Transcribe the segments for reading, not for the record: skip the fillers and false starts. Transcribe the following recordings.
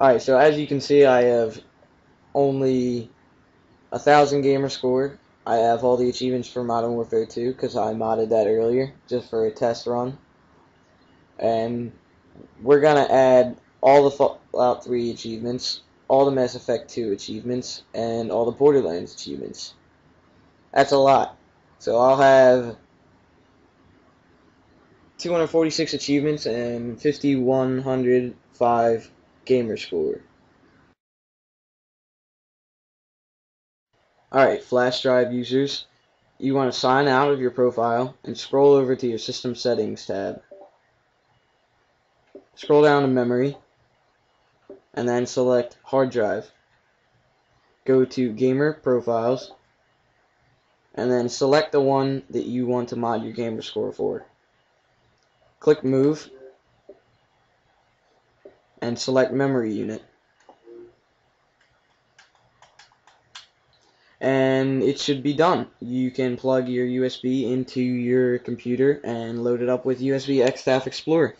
Alright, so as you can see, I have only 1,000 gamer score. I have all the achievements for Modern Warfare 2 because I modded that earlier just for a test run. And we're going to add all the Fallout 3 achievements, all the Mass Effect 2 achievements, and all the Borderlands achievements. That's a lot. So I'll have 246 achievements and 5,105 gamer score. Alright, flash drive users, you want to sign out of your profile and scroll over to your System Settings tab. Scroll down to Memory, and then select Hard Drive. Go to Gamer Profiles, and then select the one that you want to mod your gamer score for. Click Move, and select Memory Unit. And it should be done. You can plug your USB into your computer and load it up with USB XTAF Explorer.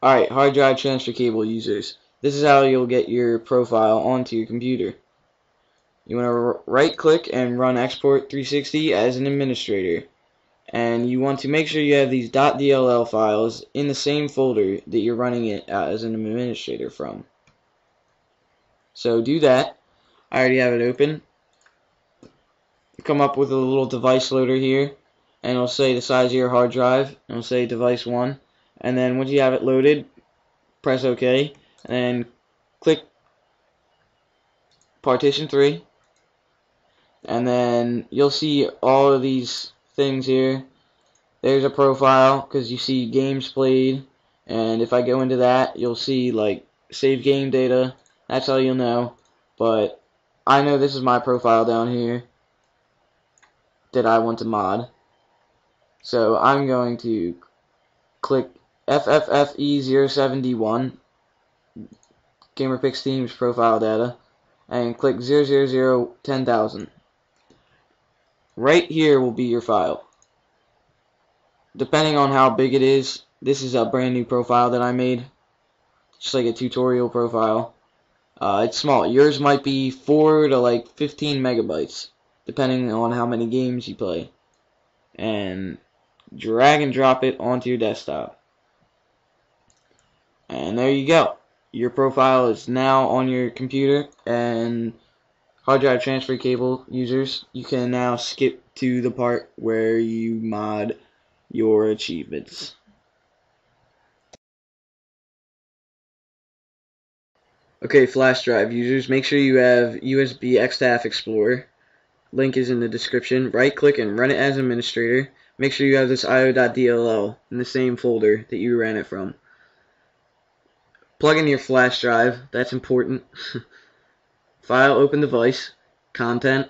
Alright, hard drive transfer cable users. This is how you'll get your profile onto your computer. You want to right click and run Export 360 as an administrator. And you want to make sure you have these .dll files in the same folder that you're running it as an administrator from. So do that. I already have it open. Come up with a little device loader here, and it'll say the size of your hard drive, and it'll say device 1. And then once you have it loaded, press OK, and then click partition 3, and then you'll see all of these things here. There's a profile, because you see games played, and if I go into that, you'll see like save game data. That's how you'll know, but I know this is my profile down here that I want to mod, so I'm going to click FFFE071 GamerPix Themes profile data and click 00010,000. Right here will be your file. Depending on how big it is, this is a brand new profile that I made, just like a tutorial profile. It's small. Yours might be 4 to like 15 megabytes, depending on how many games you play. And drag and drop it onto your desktop. And there you go. Your profile is now on your computer, and hard drive transfer cable users, you can now skip to the part where you mod your achievements. Okay, flash drive users, make sure you have USB XTAF Explorer. Link is in the description. Right click and run it as administrator. Make sure you have this io.dll in the same folder that you ran it from. Plug in your flash drive, that's important. File, open device, content.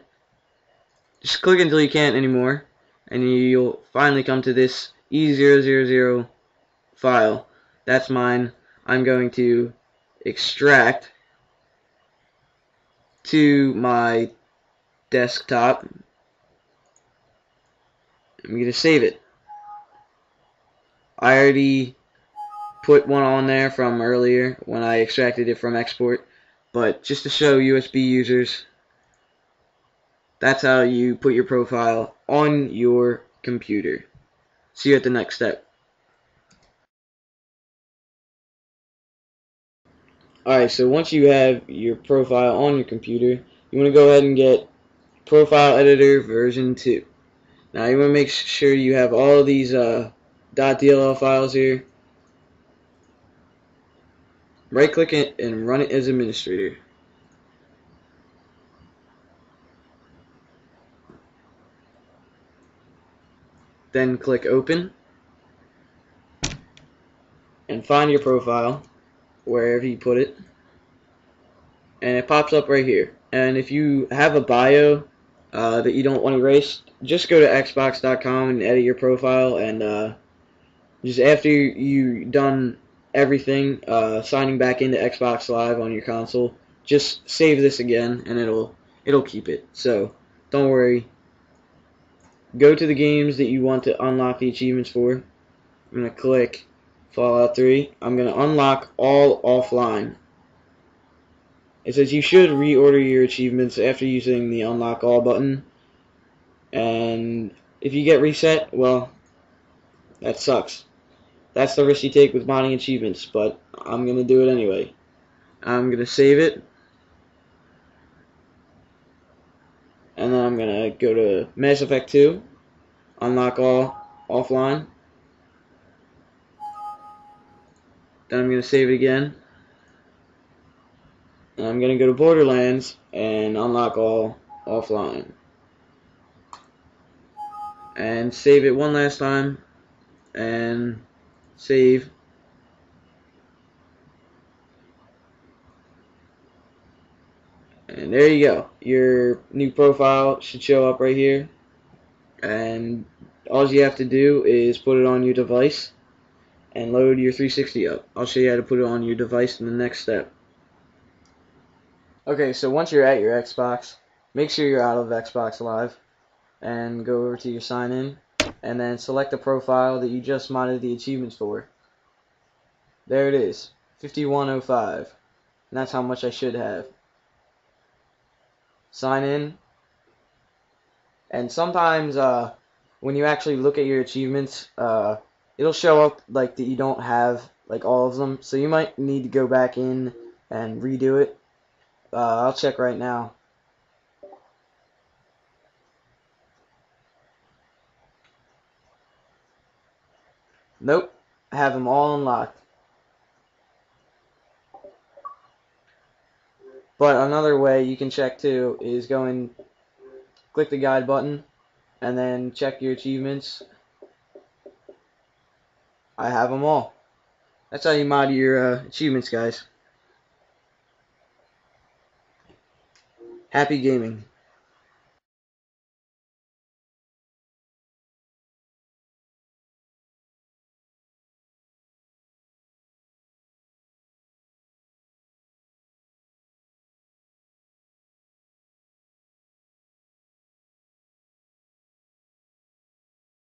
Just click until you can't anymore, and you'll finally come to this E000 file. That's mine. I'm going to extract to my desktop. I'm going to save it. I already put one on there from earlier when I extracted it from export. But just to show USB users, that's how you put your profile on your computer. See you at the next step. Alright, so once you have your profile on your computer, you want to go ahead and get Profile Editor Version 2. Now you want to make sure you have all of these .dll files here. Right click it and run it as administrator. Then click open and find your profile wherever you put it, and it pops up right here. And if you have a bio that you don't want to erase, just go to xbox.com and edit your profile, and just after you done everything, signing back into Xbox Live on your console, just save this again and it'll keep it, so don't worry. go to the games that you want to unlock the achievements for. I'm going to click Fallout 3. I'm going to unlock all offline. It says you should reorder your achievements after using the unlock all button. And if you get reset, well, that sucks. That's the risk you take with modding achievements, but I'm going to do it anyway. I'm going to save it. And then I'm going to go to Mass Effect 2, unlock all offline. Then I'm going to save it again. And I'm going to go to Borderlands and unlock all offline. And save it one last time. And save. And there you go. Your new profile should show up right here. And all you have to do is put it on your device and load your 360 up. I'll show you how to put it on your device in the next step. Okay, so once you're at your Xbox, make sure you're out of Xbox Live and go over to your sign in and then select the profile that you just modded the achievements for. There it is, 5105. And that's how much I should have. Sign in, and sometimes when you actually look at your achievements, it'll show up like that you don't have like all of them, so you might need to go back in and redo it. I'll check right now. Nope, I have them all unlocked. But another way you can check too is go and click the guide button and then check your achievements. I have them all. That's how you mod your achievements, guys. Happy gaming.